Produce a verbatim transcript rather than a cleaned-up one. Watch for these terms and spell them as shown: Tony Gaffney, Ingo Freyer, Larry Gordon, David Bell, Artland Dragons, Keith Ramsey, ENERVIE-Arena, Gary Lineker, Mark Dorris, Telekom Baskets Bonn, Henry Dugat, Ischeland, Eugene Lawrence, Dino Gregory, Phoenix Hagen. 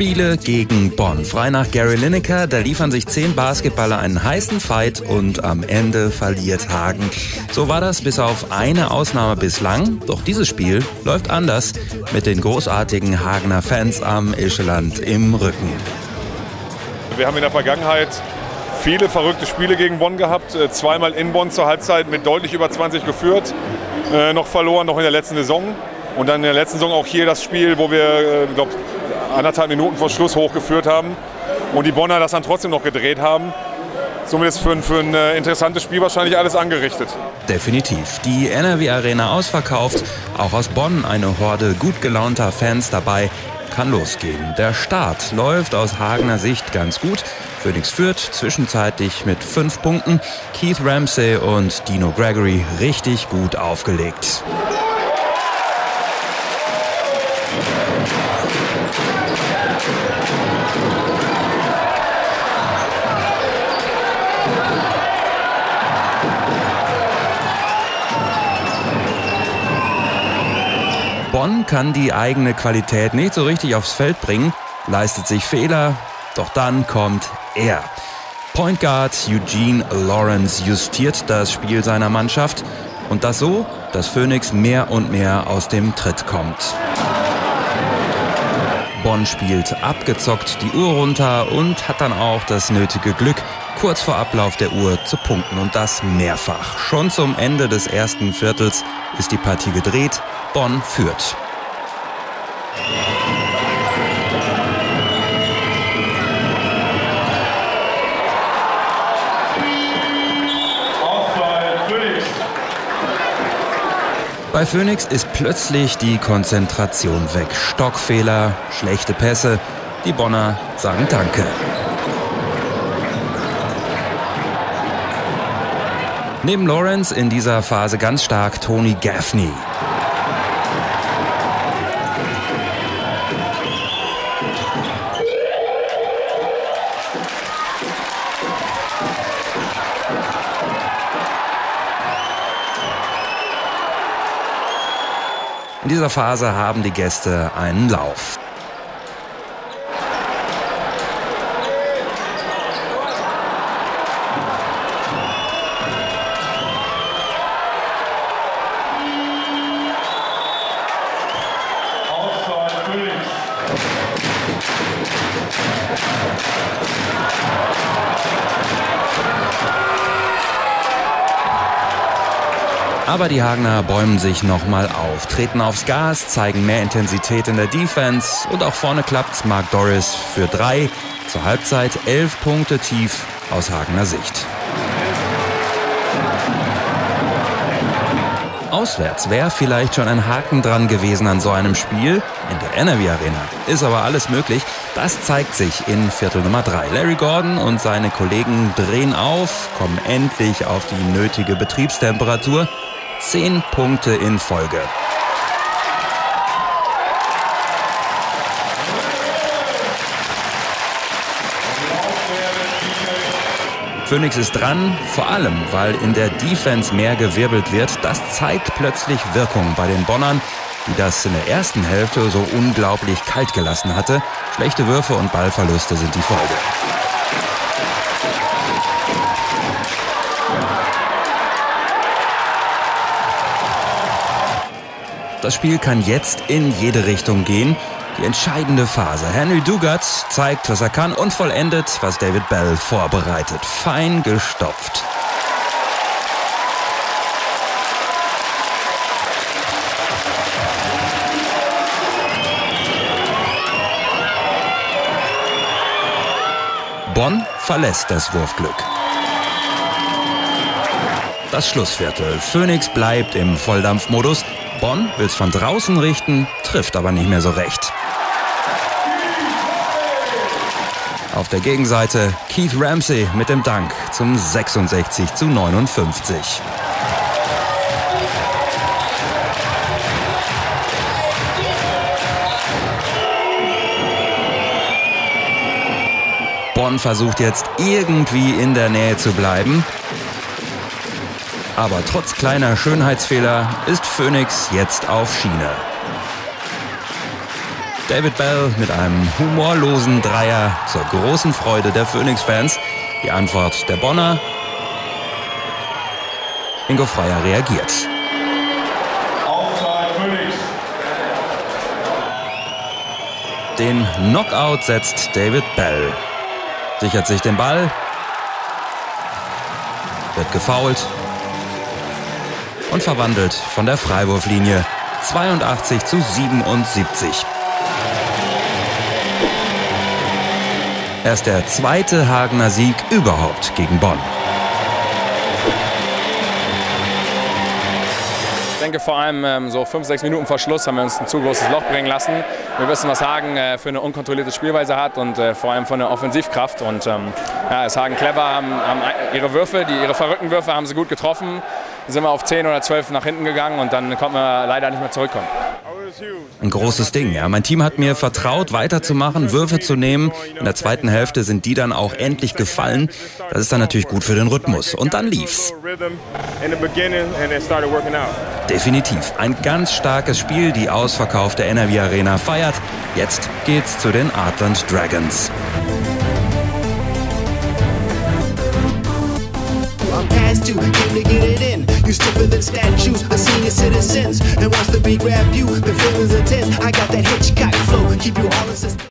Spiele gegen Bonn. Frei nach Gary Lineker, da liefern sich zehn Basketballer einen heißen Fight und am Ende verliert Hagen. So war das bis auf eine Ausnahme bislang. Doch dieses Spiel läuft anders mit den großartigen Hagener Fans am Ischeland im Rücken. Wir haben in der Vergangenheit viele verrückte Spiele gegen Bonn gehabt. Zweimal in Bonn zur Halbzeit mit deutlich über zwanzig geführt. Äh, noch verloren, noch in der letzten Saison. Und dann in der letzten Saison auch hier das Spiel, wo wir, ich glaube, anderthalb Minuten vor Schluss hochgeführt haben. Und die Bonner das dann trotzdem noch gedreht haben. Somit ist für, für ein interessantes Spiel wahrscheinlich alles angerichtet. Definitiv. Die E N E R V I E Arena ausverkauft. Auch aus Bonn eine Horde gut gelaunter Fans dabei. Kann losgehen. Der Start läuft aus Hagener Sicht ganz gut. Phoenix führt zwischenzeitlich mit fünf Punkten. Keith Ramsey und Dino Gregory richtig gut aufgelegt. Bonn kann die eigene Qualität nicht so richtig aufs Feld bringen, leistet sich Fehler, doch dann kommt er. Point Guard Eugene Lawrence justiert das Spiel seiner Mannschaft und das so, dass Phoenix mehr und mehr aus dem Tritt kommt. Bonn spielt abgezockt die Uhr runter und hat dann auch das nötige Glück, kurz vor Ablauf der Uhr zu punkten und das mehrfach. Schon zum Ende des ersten Viertels ist die Partie gedreht, Bonn führt. Bei Phoenix ist plötzlich die Konzentration weg. Stockfehler, schlechte Pässe, die Bonner sagen Danke. Neben Lawrence in dieser Phase ganz stark Tony Gaffney. In dieser Phase haben die Gäste einen Lauf. Aber die Hagener bäumen sich nochmal auf, treten aufs Gas, zeigen mehr Intensität in der Defense und auch vorne klappt's. Mark Dorris für drei, zur Halbzeit elf Punkte tief aus Hagener Sicht. Auswärts wäre vielleicht schon ein Haken dran gewesen an so einem Spiel. In der E N E R V I E Arena ist aber alles möglich. Das zeigt sich in Viertel Nummer drei. Larry Gordon und seine Kollegen drehen auf, kommen endlich auf die nötige Betriebstemperatur. Zehn Punkte in Folge. Phoenix ist dran, vor allem, weil in der Defense mehr gewirbelt wird. Das zeigt plötzlich Wirkung bei den Bonnern, die das in der ersten Hälfte so unglaublich kalt gelassen hatte. Schlechte Würfe und Ballverluste sind die Folge. Das Spiel kann jetzt in jede Richtung gehen. Die entscheidende Phase. Henry Dugat zeigt, was er kann und vollendet, was David Bell vorbereitet. Fein gestopft. Bonn verlässt das Wurfglück. Das Schlussviertel. Phoenix bleibt im Volldampfmodus. Bonn will es von draußen richten, trifft aber nicht mehr so recht. Auf der Gegenseite Keith Ramsey mit dem Dank zum sechsundsechzig zu neunundfünfzig. Bonn versucht jetzt irgendwie in der Nähe zu bleiben. Aber trotz kleiner Schönheitsfehler ist Phoenix jetzt auf Schiene. David Bell mit einem humorlosen Dreier zur großen Freude der Phoenix-Fans. Die Antwort der Bonner. Ingo Freyer reagiert. Den Knockout setzt David Bell. Sichert sich den Ball. Wird gefoult. Und verwandelt von der Freiwurflinie. zweiundachtzig zu siebenundsiebzig. Erst der zweite Hagener Sieg überhaupt gegen Bonn. Ich denke vor allem ähm, so fünf, sechs Minuten vor Schluss haben wir uns ein zu großes Loch bringen lassen. Wir wissen, was Hagen äh, für eine unkontrollierte Spielweise hat und äh, vor allem von der Offensivkraft. Und ähm, ja, ist Hagen clever, haben, haben ihre Würfe, die, ihre verrückten Würfe haben sie gut getroffen. Dann sind wir auf zehn oder zwölf nach hinten gegangen und dann konnten wir leider nicht mehr zurückkommen. Ein großes Ding. Ja. Mein Team hat mir vertraut, weiterzumachen, Würfe zu nehmen. In der zweiten Hälfte sind die dann auch endlich gefallen. Das ist dann natürlich gut für den Rhythmus. Und dann lief's. Definitiv. Ein ganz starkes Spiel. Die ausverkaufte E N E R V I E Arena feiert. Jetzt geht's zu den Artland Dragons. You stiffer than statues, a senior citizens. And once the beat grab you, the feeling's intense. I got that Hitchcock flow, keep you all in suspense.